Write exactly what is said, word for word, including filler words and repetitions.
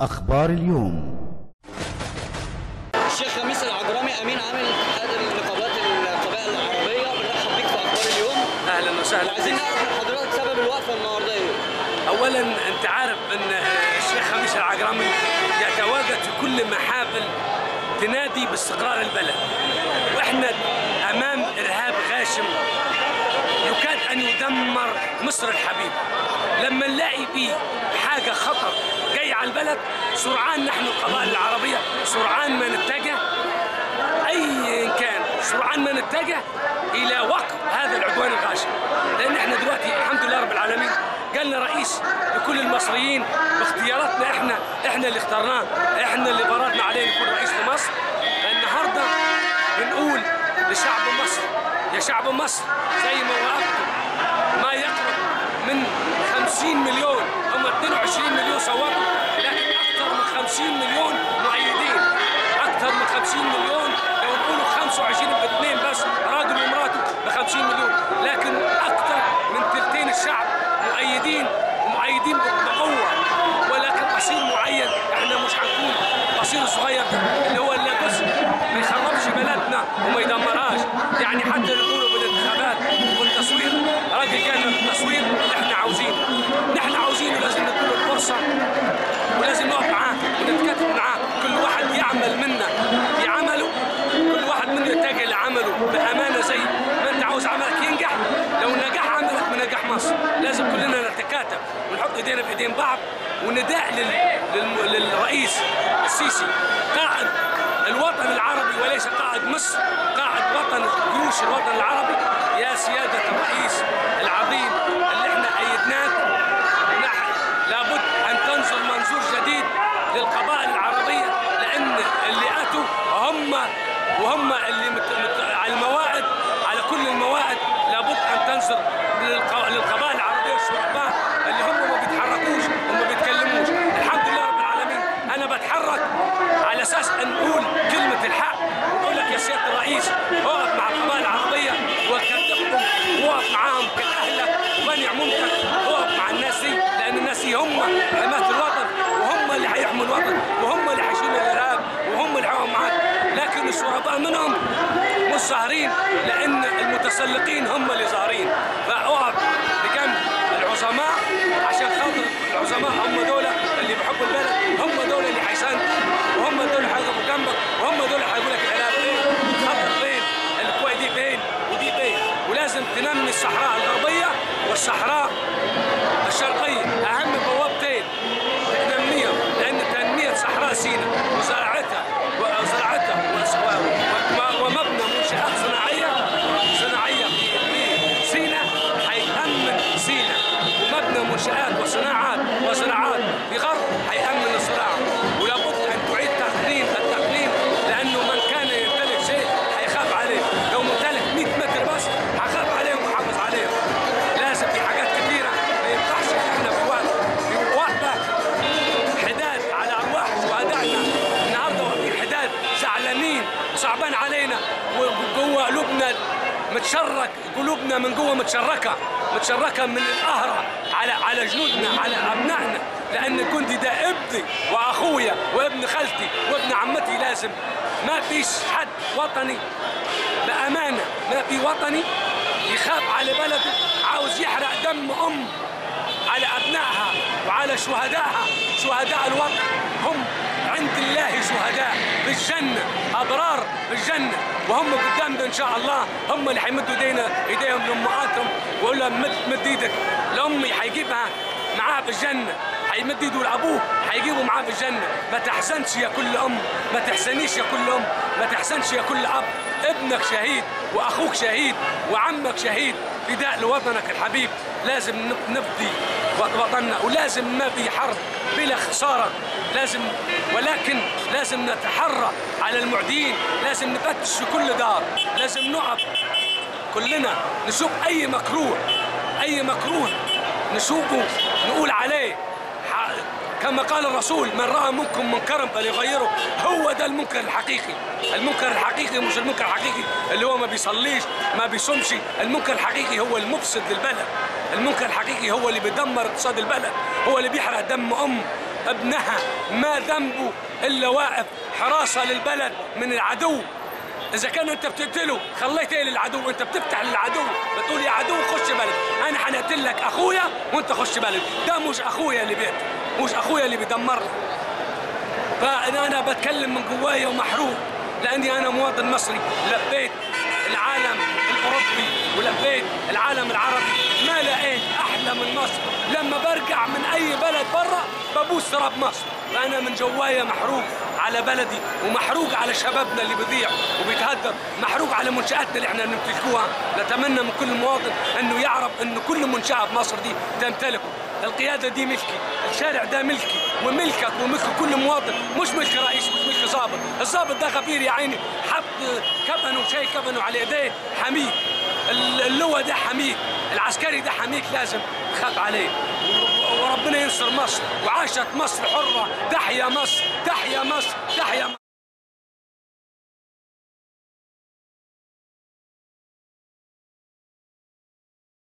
أخبار اليوم. الشيخ خميس العجرامي أمين عام نقابات القبائل العربية، بنرحب بيك في أخبار اليوم. أهلا وسهلا. عايزين نعرف من حضرتك سبب الوقفة النهارده إيه؟ أولا أنت عارف إن الشيخ خميس العجرامي يتواجد في كل محافل تنادي باستقرار البلد، وإحنا أمام إرهاب غاشم يكاد أن يدمر مصر الحبيبة. لما نلاقي فيه حاجة خطر جاي على البلد سرعان نحن القبائل العربية سرعان ما نتجه أي كان سرعان ما نتجه إلى وقف هذا العدوان الغاشم، لأن احنا دلوقتي الحمد لله رب العالمين جالنا رئيس لكل المصريين باختياراتنا، احنا احنا اللي اخترناه، احنا اللي فرضنا عليه نكون رئيس لمصر. النهارده بنقول لشعب مصر يا شعب مصر، زي ما وقفتوا ما يقرب من خمسين مليون، هم اثنين وعشرين مليون صوتوا، لكن اكثر من خمسين مليون مؤيدين، اكثر من خمسين مليون، لو نقولوا خمسة وعشرين باثنين بس راجل ومراته ب خمسين مليون، لكن اكثر من ثلثين الشعب مؤيدين ومؤيدين بقوه. ولكن قصير معين احنا مش هنكون قصير الصغير ده اللي هو اللي بس ما يخربش بلدنا وما يدمرهاش، يعني حتى نقولوا بالانتخابات والتصوير راجل جانا بالتصوير اللي احنا عاوزينه، اللي احنا عاوزينه لازم نديله الفرصه ولازم نقف معاه ونتكاتف معاه، كل واحد يعمل منا بعمله، كل واحد منا يتجه لعمله بامانه، زي ما انت عاوز عملك ينجح لو نجاح عملك بنجاح مصر، لازم كلنا نتكاتف ونحط ايدينا في ايدين بعض ونداء للرئيس السيسي قائد الوطن العربي وليس قائد مصر، قائد وطن جيوش الوطن العربي. يا سيادة الرئيس العظيم اللي احنا أيدناك، نحن لابد أن تنظر منظور جديد للقبائل العربية، لأن اللي أتوا هم وهم اللي مت... مت... على الموائد، على كل الموائد لابد أن تنظر للق... للقبائل العربية والشعباء اللي هم ما بيتحركوش وما بيتكلموش. الحمد لله رب العالمين أنا بتحرك على أساس أن نقول كلمة الحق، ونقول لك يا سيادة الرئيس اقف مع القبائل العربية وكتفهم، واقف معاهم كأهلك ومن يعممتك، واقف مع الناس دي، لأن الناس دي هم حماة الوطن وهم اللي هيحموا الوطن وهم اللي هيشيلوا الإرهاب وهم اللي هيقفوا معاك، لكن الشرباء منهم مش ظاهرين لأن المتسلقين هم اللي ظاهرين، فاقف بجنب العظماء عشان خاطر العظماء هم دول اللي بيحبوا البلد، هم دول اللي هيساندوا وهم دول اللي هيقفوا جنبك وهم دول اللي هيقول لك الإرهاب فين؟ الخطر فين؟ الكوي دي فين؟ ودي فين؟ ولازم تنمي الصحراء الغربية والصحراء الشرقية، أهم بوابتين تنميهم، لأن تنمية صحراء سيناء وزراعتها وزراعتها ومبنى منشآت صناعية صناعية في سيناء هيأمن سيناء، ومبنى منشآت وصناعات وزراعات في غرب هيأمن الزراعة. ولابد أن تعيد تقديم التقليم، لأنه من كان يمتلك شيء هيخاف عليه، لو ممتلك مئة متر بس هخاف عليهم وحافظ عليهم. لازم في حاجات كثيرة ما ينفعش احنا في وقت في وقفة حداد على أرواح شهدائنا، النهارده واقفين حداد زعلانين وصعبان علينا وجوه قلوبنا متشرك، قلوبنا من جوه متشركة متشركة من القهرة على على جنودنا على أبنائنا، لأن الجندي ده ابني وأخويا وابن خالتي وابن عمتي، لازم ما فيش حد وطني بأمانة، ما في وطني يخاف على بلده عاوز يحرق دم أم على أبنائها وعلى شهدائها. شهداء الوطن هم عند الله شهداء في الجنة، أبرار في الجنة، وهم قدامنا إن شاء الله هم اللي هيمدوا ايدينا ايديهم لأمهاتهم ويقول لهم مد ايدك لأمي هيجيبها معاها في الجنة، هيمد ايده لأبوه هيجيبه معاه في الجنة. ما تحزنش يا كل أم، ما تحزنيش يا كل أم، ما تحزنش يا كل أب، ابنك شهيد وأخوك شهيد وعمك شهيد، فداء لوطنك الحبيب. لازم نفدي وطننا، ولازم ما في حرب بلا خسارة، لازم ولكن لازم نتحرى على المعديين، لازم نفتش كل دار، لازم نقف كلنا نشوف أي مكروه، أي مكروه نشوفه نقول عليه، كما قال الرسول من رأى منكم منكرا فليغيره، هو ده المنكر الحقيقي. المنكر الحقيقي مش المنكر الحقيقي اللي هو ما بيصليش ما بيصومش، المنكر الحقيقي هو المفسد للبلد، المنكر الحقيقي هو اللي بيدمر اقتصاد البلد، هو اللي بيحرق دم أم ابنها، ما ذنبه إلا واقف حراسة للبلد من العدو. إذا كان أنت بتقتله خليت إيه للعدو؟ أنت بتفتح للعدو، بتقول يا عدو خش بلد، أنا هنقتل لك أخويا وأنت خش بلد. ده مش أخويا اللي بيقتل، مش أخويا اللي بيدمرني. فأنا بتكلم من جوايا ومحروق، لأني أنا مواطن مصري، لبيت العالم الأوروبي ولبيت العالم العربي، ما لقيت أحلى من مصر. لما برجع من أي بلد بره ببوس تراب مصر، فأنا من جوايا محروق على بلدي، ومحروق على شبابنا اللي بيضيع وبيتهدر، محروق على منشآتنا اللي احنا بنمتلكوها. نتمنى من كل مواطن انه يعرف ان كل منشأة بمصر دي تمتلكه. القيادة دي ملكي، الشارع ده ملكي وملكك وملك كل مواطن، مش ملك رئيس، مش ملك ظابط. الظابط ده خبير يا عيني، حط كبنه وشاي كبنه على ايديه حميد، اللواء ده حميد، العسكري ده حميد، لازم تخاف عليه. وربنا ينصر مصر، وعاشت مصر حرة. تحيا مصر، تحيا مصر.